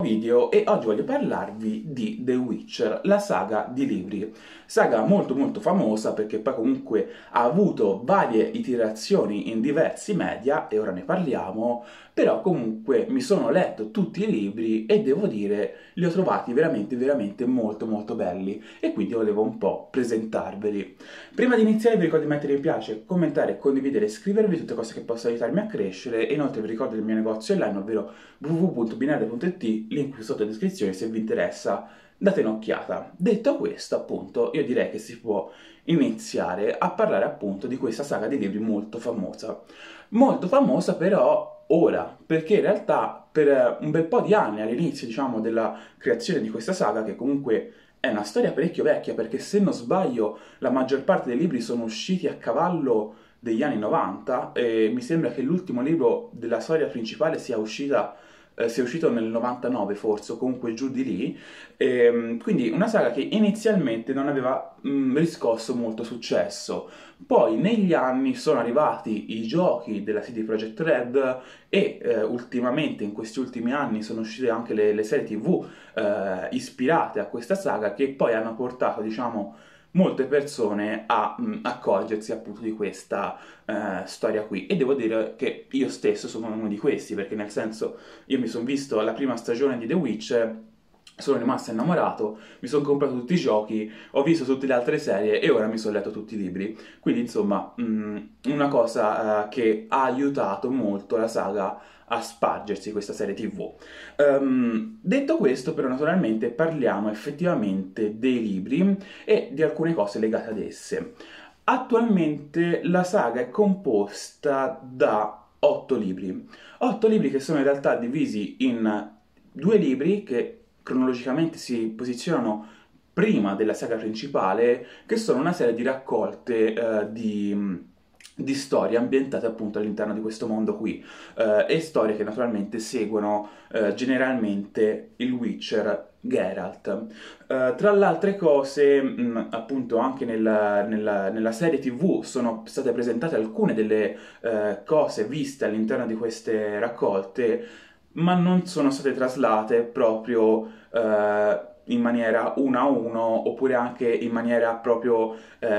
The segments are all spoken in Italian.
Video e oggi voglio parlarvi di The Witcher, la saga di libri, saga molto famosa perché poi comunque ha avuto varie iterazioni in diversi media e ora ne parliamo, però comunque mi sono letto tutti i libri e devo dire li ho trovati veramente molto belli e quindi volevo un po' presentarveli. Prima di iniziare vi ricordo di mettere mi piace, commentare, condividere, iscrivervi, tutte cose che possono aiutarmi a crescere e inoltre vi ricordo del mio negozio online ovvero www.hobbynerd.it, link qui sotto in descrizione se vi interessa, date un'occhiata. Detto questo, appunto, io direi che si può iniziare a parlare appunto di questa saga di libri molto famosa però ora, perché in realtà per un bel po' di anni all'inizio, diciamo, della creazione di questa saga, che comunque è una storia parecchio vecchia, perché se non sbaglio la maggior parte dei libri sono usciti a cavallo degli anni 90 e mi sembra che l'ultimo libro della storia principale sia uscito nel 99 forse, o comunque giù di lì, quindi una saga che inizialmente non aveva riscosso molto successo. Poi negli anni sono arrivati i giochi della CD Projekt Red e ultimamente, in questi ultimi anni, sono uscite anche le serie TV ispirate a questa saga, che poi hanno portato, diciamo, molte persone a accorgersi appunto di questa storia qui, e devo dire che io stesso sono uno di questi, perché nel senso io mi sono visto la prima stagione di The Witcher, sono rimasto innamorato, mi sono comprato tutti i giochi, ho visto tutte le altre serie e ora mi sono letto tutti i libri, quindi insomma una cosa che ha aiutato molto la saga a spargersi, questa serie TV. Detto questo, però, naturalmente parliamo effettivamente dei libri e di alcune cose legate ad esse. Attualmente la saga è composta da 8 libri che sono in realtà divisi in 2 libri che cronologicamente si posizionano prima della saga principale, che sono una serie di raccolte di storie ambientate appunto all'interno di questo mondo qui, e storie che naturalmente seguono generalmente il Witcher Geralt. Tra le altre cose, appunto anche nella serie TV sono state presentate alcune delle cose viste all'interno di queste raccolte, ma non sono state traslate proprio in maniera uno a uno, oppure anche in maniera proprio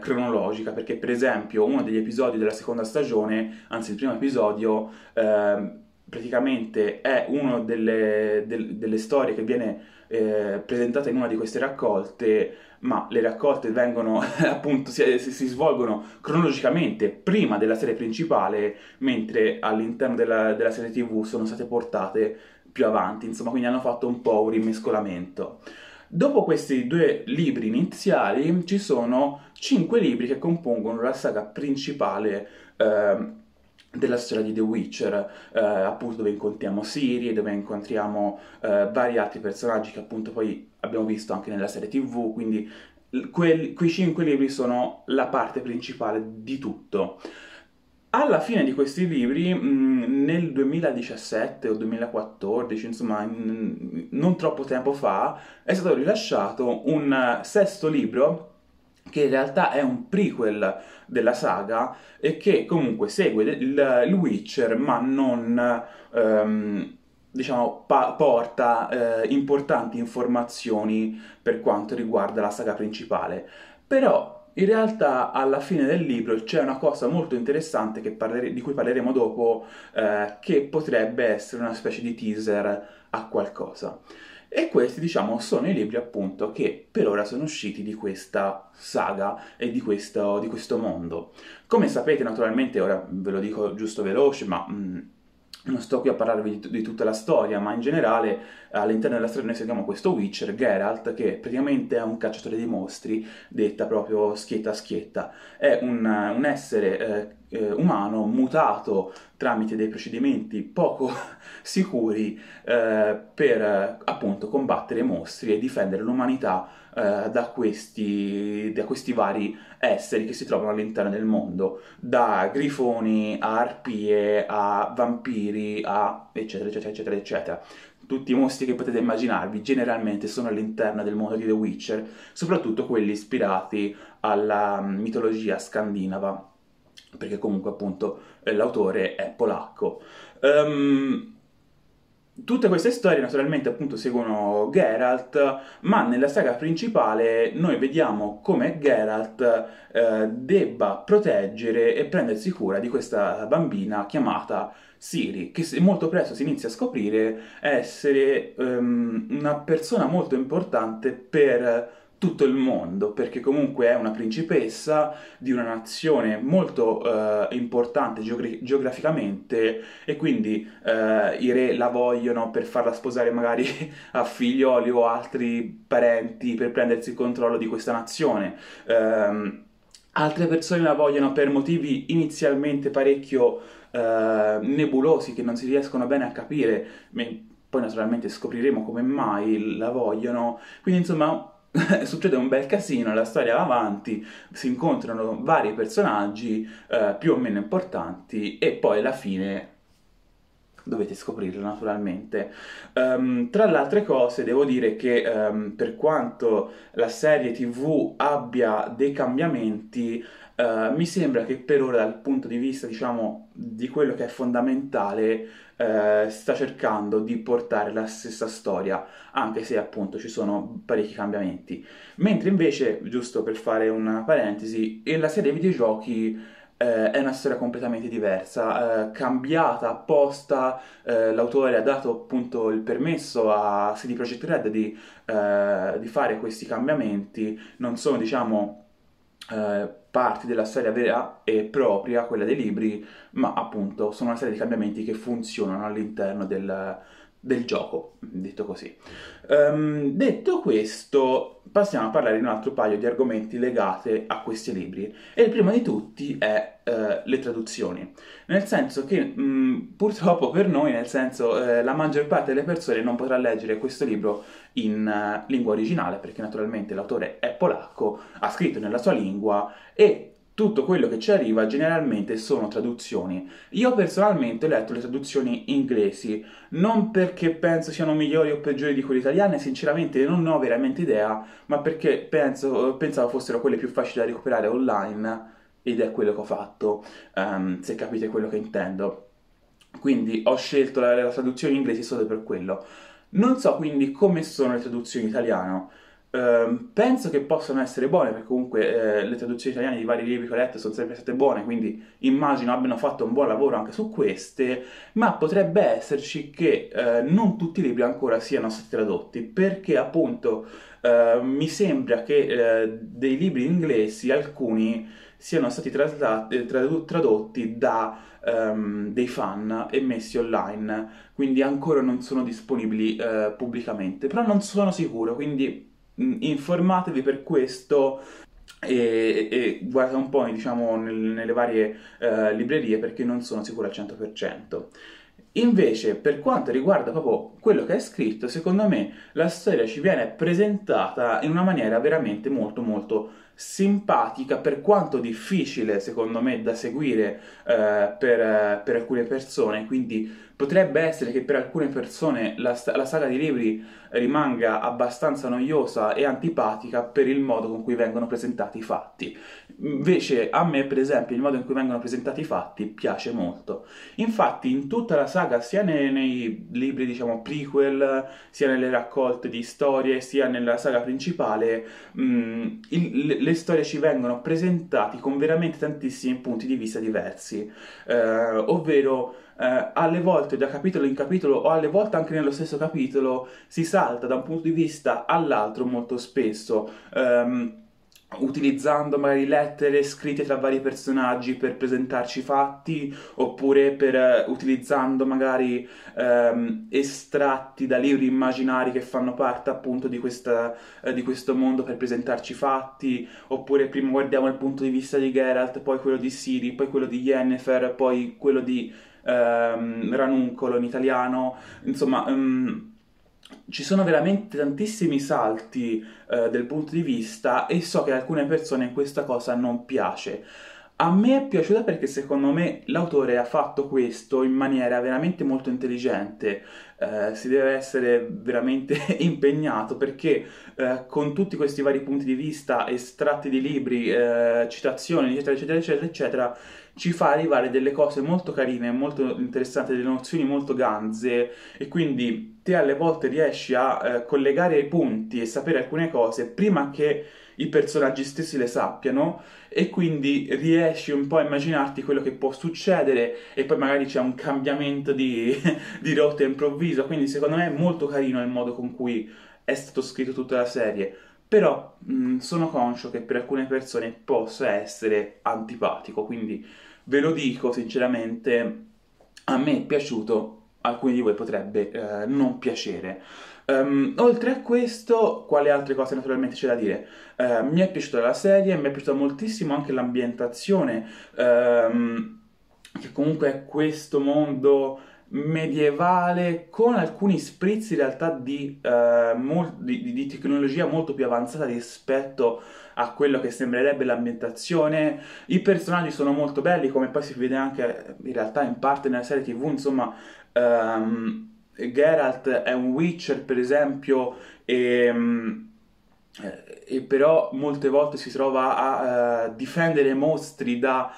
cronologica, perché per esempio uno degli episodi della seconda stagione, anzi il primo episodio, praticamente è una delle storie che viene presentata in una di queste raccolte, ma le raccolte vengono appunto si svolgono cronologicamente prima della serie principale, mentre all'interno della serie TV sono state portate più avanti, insomma, quindi hanno fatto un po' un rimescolamento. Dopo questi 2 libri iniziali ci sono 5 libri che compongono la saga principale della storia di The Witcher, appunto, dove incontriamo Ciri, dove incontriamo vari altri personaggi che appunto poi abbiamo visto anche nella serie TV, quindi quei 5 libri sono la parte principale di tutto. Alla fine di questi libri, nel 2017 o 2014, insomma non troppo tempo fa, è stato rilasciato un 6° libro che in realtà è un prequel della saga e che comunque segue il Witcher, ma non diciamo porta importanti informazioni per quanto riguarda la saga principale. Però in realtà alla fine del libro c'è una cosa molto interessante di cui parleremo dopo, che potrebbe essere una specie di teaser a qualcosa. E questi, diciamo, sono i libri appunto che per ora sono usciti di questa saga e di questo mondo. Come sapete, naturalmente, ora ve lo dico giusto veloce, ma non sto qui a parlarvi di tutta la storia, ma in generale all'interno della storia noi seguiamo questo Witcher, Geralt, che praticamente è un cacciatore di mostri, detta proprio schietta a schietta. È un essere umano mutato tramite dei procedimenti poco sicuri per appunto combattere mostri e difendere l'umanità da questi vari esseri che si trovano all'interno del mondo, da grifoni a arpie a vampiri a eccetera. Tutti i mostri che potete immaginarvi generalmente sono all'interno del mondo di The Witcher, soprattutto quelli ispirati alla mitologia scandinava, perché comunque appunto l'autore è polacco. Tutte queste storie naturalmente appunto seguono Geralt, ma nella saga principale noi vediamo come Geralt debba proteggere e prendersi cura di questa bambina chiamata Ciri, che molto presto si inizia a scoprire essere una persona molto importante per tutto il mondo, perché comunque è una principessa di una nazione molto importante geograficamente, e quindi i re la vogliono per farla sposare magari a figlioli o altri parenti per prendersi il controllo di questa nazione. Altre persone la vogliono per motivi inizialmente parecchio nebulosi che non si riescono bene a capire, poi naturalmente scopriremo come mai la vogliono, quindi insomma succede un bel casino, la storia va avanti, si incontrano vari personaggi più o meno importanti e poi alla fine dovete scoprirlo naturalmente. Tra le altre cose devo dire che per quanto la serie TV abbia dei cambiamenti, mi sembra che per ora dal punto di vista, diciamo, di quello che è fondamentale, sta cercando di portare la stessa storia, anche se appunto ci sono parecchi cambiamenti. Mentre invece, giusto per fare una parentesi, la serie dei videogiochi è una storia completamente diversa, cambiata apposta, l'autore ha dato appunto il permesso a CD Projekt Red di fare questi cambiamenti, non sono, diciamo, parti della storia vera e propria, quella dei libri, ma appunto sono una serie di cambiamenti che funzionano all'interno del gioco, detto così. Detto questo, passiamo a parlare di un altro paio di argomenti legati a questi libri, e il primo di tutti è le traduzioni, nel senso che purtroppo per noi, nel senso la maggior parte delle persone non potrà leggere questo libro in lingua originale, perché naturalmente l'autore è polacco, ha scritto nella sua lingua e tutto quello che ci arriva generalmente sono traduzioni. Io personalmente ho letto le traduzioni inglesi, non perché penso siano migliori o peggiori di quelle italiane, sinceramente non ne ho veramente idea, ma perché pensavo fossero quelle più facili da recuperare online, ed è quello che ho fatto, se capite quello che intendo. Quindi ho scelto la traduzione inglese solo per quello. Non so quindi come sono le traduzioni italiane. Penso che possano essere buone, perché comunque le traduzioni italiane di vari libri che ho letto sono sempre state buone, quindi immagino abbiano fatto un buon lavoro anche su queste, ma potrebbe esserci che non tutti i libri ancora siano stati tradotti, perché appunto mi sembra che dei libri inglesi alcuni siano stati tradotti da dei fan e messi online, quindi ancora non sono disponibili pubblicamente, però non sono sicuro, quindi informatevi per questo e guardate un po', diciamo, nelle varie librerie, perché non sono sicuro al 100%. Invece, per quanto riguarda proprio quello che è scritto, secondo me la storia ci viene presentata in una maniera veramente molto molto simpatica, per quanto difficile secondo me da seguire per alcune persone, quindi potrebbe essere che per alcune persone la saga di libri rimanga abbastanza noiosa e antipatica per il modo con cui vengono presentati i fatti. Invece a me, per esempio, il modo in cui vengono presentati i fatti piace molto. Infatti in tutta la saga, sia nei libri, diciamo, prequel, sia nelle raccolte di storie, sia nella saga principale, le storie ci vengono presentate con veramente tantissimi punti di vista diversi, ovvero alle volte da capitolo in capitolo, o alle volte anche nello stesso capitolo, si salta da un punto di vista all'altro molto spesso, utilizzando magari lettere scritte tra vari personaggi per presentarci fatti, oppure utilizzando magari estratti da libri immaginari che fanno parte appunto di questo mondo per presentarci fatti, oppure prima guardiamo il punto di vista di Geralt, poi quello di Ciri, poi quello di Yennefer, poi quello di Ranuncolo in italiano, insomma ci sono veramente tantissimi salti del punto di vista, e so che a alcune persone questa cosa non piace. A me è piaciuta perché secondo me l'autore ha fatto questo in maniera veramente molto intelligente, si deve essere veramente impegnato perché con tutti questi vari punti di vista, estratti di libri, citazioni eccetera eccetera eccetera eccetera, ci fa arrivare delle cose molto carine, molto interessanti, delle nozioni molto ganze, e quindi te alle volte riesci a collegare i punti e sapere alcune cose prima che i personaggi stessi le sappiano, e quindi riesci un po' a immaginarti quello che può succedere, e poi magari c'è un cambiamento di rotta improvviso. Quindi secondo me è molto carino il modo con cui è stato scritto tutta la serie, però sono conscio che per alcune persone possa essere antipatico, quindi ve lo dico sinceramente, a me è piaciuto, a alcuni di voi potrebbe non piacere. Oltre a questo, quali altre cose naturalmente c'è da dire? Mi è piaciuta la serie, mi è piaciuta moltissimo anche l'ambientazione, che comunque è questo mondo medievale con alcuni sprizzi in realtà di tecnologia molto più avanzata rispetto a quello che sembrerebbe l'ambientazione. I personaggi sono molto belli, come poi si vede anche in realtà in parte nella serie TV, insomma. Geralt è un Witcher, per esempio, e però molte volte si trova a difendere mostri da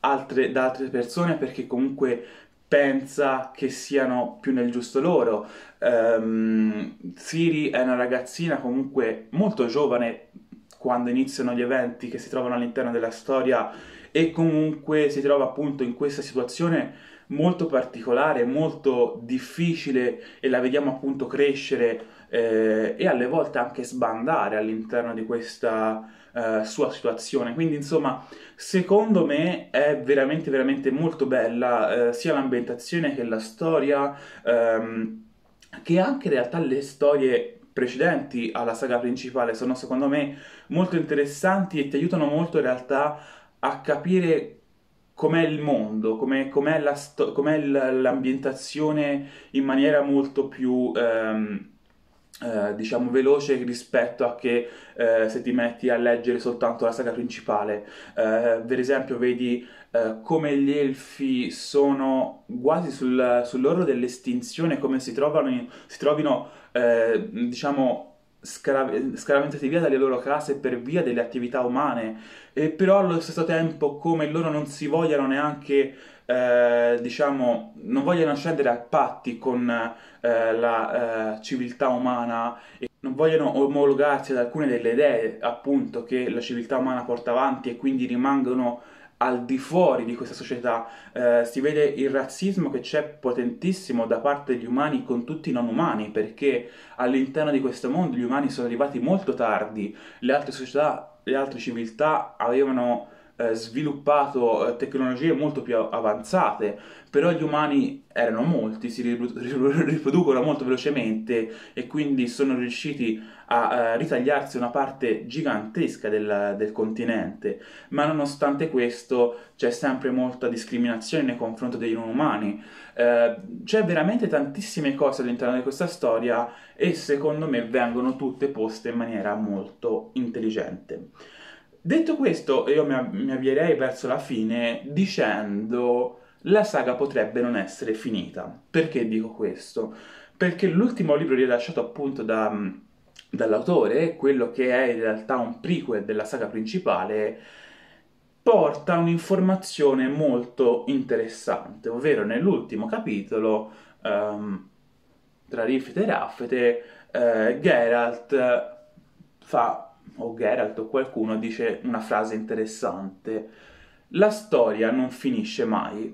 altre persone, perché comunque pensa che siano più nel giusto loro. Ciri è una ragazzina comunque molto giovane quando iniziano gli eventi che si trovano all'interno della storia, e comunque si trova appunto in questa situazione molto particolare, molto difficile, e la vediamo appunto crescere e alle volte anche sbandare all'interno di questa sua situazione. Quindi insomma, secondo me è veramente veramente molto bella, sia l'ambientazione che la storia, che anche in realtà le storie precedenti alla saga principale sono secondo me molto interessanti e ti aiutano molto in realtà a capire com'è il mondo, com'è l'ambientazione in maniera molto più, diciamo, veloce rispetto a che se ti metti a leggere soltanto la saga principale. Per esempio vedi come gli elfi sono quasi sull'orlo dell'estinzione, come si trovino, diciamo, scaraventati via dalle loro case per via delle attività umane, e però allo stesso tempo come loro non si vogliano neanche diciamo, non vogliono scendere a patti con la civiltà umana, e non vogliono omologarsi ad alcune delle idee appunto che la civiltà umana porta avanti, e quindi rimangono al di fuori di questa società. Si vede il razzismo che c'è potentissimo da parte degli umani con tutti i non umani, perché all'interno di questo mondo gli umani sono arrivati molto tardi, le altre società, le altre civiltà avevano sviluppato tecnologie molto più avanzate, però gli umani erano molti, si riproducono molto velocemente, e quindi sono riusciti a ritagliarsi una parte gigantesca del continente. Ma nonostante questo c'è sempre molta discriminazione nei confronti dei non umani. C'è veramente tantissime cose all'interno di questa storia, e secondo me vengono tutte poste in maniera molto intelligente. Detto questo, io mi avvierei verso la fine dicendo: la saga potrebbe non essere finita. Perché dico questo? Perché l'ultimo libro rilasciato appunto dall'autore, quello che è in realtà un prequel della saga principale, porta un'informazione molto interessante, ovvero nell'ultimo capitolo, tra riffite e raffite, Geralt o qualcuno dice una frase interessante: la storia non finisce mai,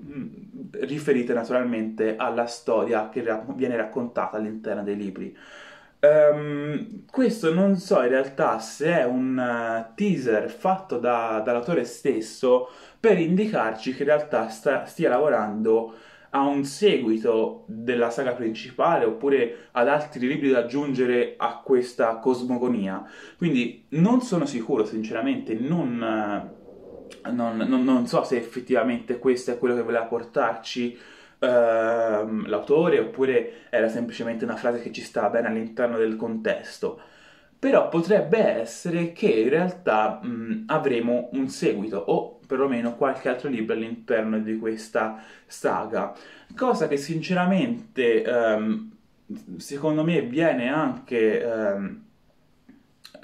riferita naturalmente alla storia che viene raccontata all'interno dei libri. Questo non so in realtà se è un teaser fatto dall'autore stesso per indicarci che in realtà stia lavorando a un seguito della saga principale, oppure ad altri libri da aggiungere a questa cosmogonia. Quindi non sono sicuro sinceramente, non so se effettivamente questo è quello che voleva portarci l'autore, oppure era semplicemente una frase che ci stava bene all'interno del contesto. Però potrebbe essere che in realtà avremo un seguito, o perlomeno qualche altro libro all'interno di questa saga, cosa che sinceramente secondo me viene anche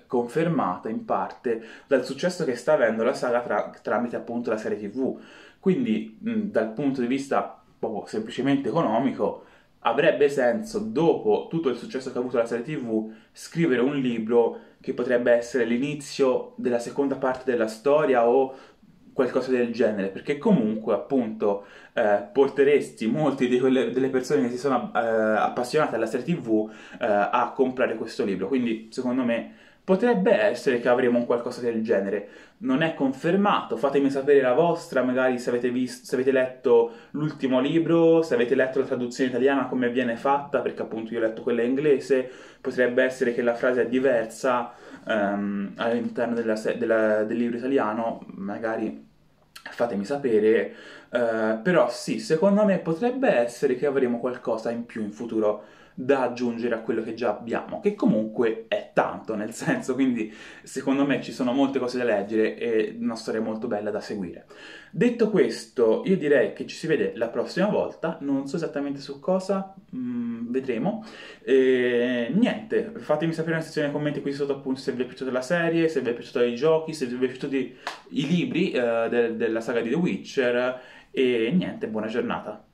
confermata in parte dal successo che sta avendo la saga tramite appunto la serie TV. Quindi dal punto di vista proprio semplicemente economico avrebbe senso, dopo tutto il successo che ha avuto la serie TV, scrivere un libro che potrebbe essere l'inizio della seconda parte della storia o qualcosa del genere, perché comunque appunto porteresti molti di delle persone che si sono appassionate alla serie TV a comprare questo libro. Quindi secondo me potrebbe essere che avremo un qualcosa del genere. Non è confermato, fatemi sapere la vostra, magari se avete visto, se avete letto l'ultimo libro, se avete letto la traduzione italiana, come viene fatta, perché appunto io ho letto quella inglese, potrebbe essere che la frase è diversa all'interno del libro italiano, magari fatemi sapere, però sì, secondo me potrebbe essere che avremo qualcosa in più in futuro da aggiungere a quello che già abbiamo, che comunque è tanto, nel senso, quindi secondo me ci sono molte cose da leggere e una storia molto bella da seguire. Detto questo, io direi che ci si vede la prossima volta, non so esattamente su cosa, vedremo, e niente, fatemi sapere nella sezione dei commenti qui sotto appunto se vi è piaciuta la serie, se vi è piaciuto i giochi, se vi è piaciuti i libri della saga di The Witcher, e niente, buona giornata.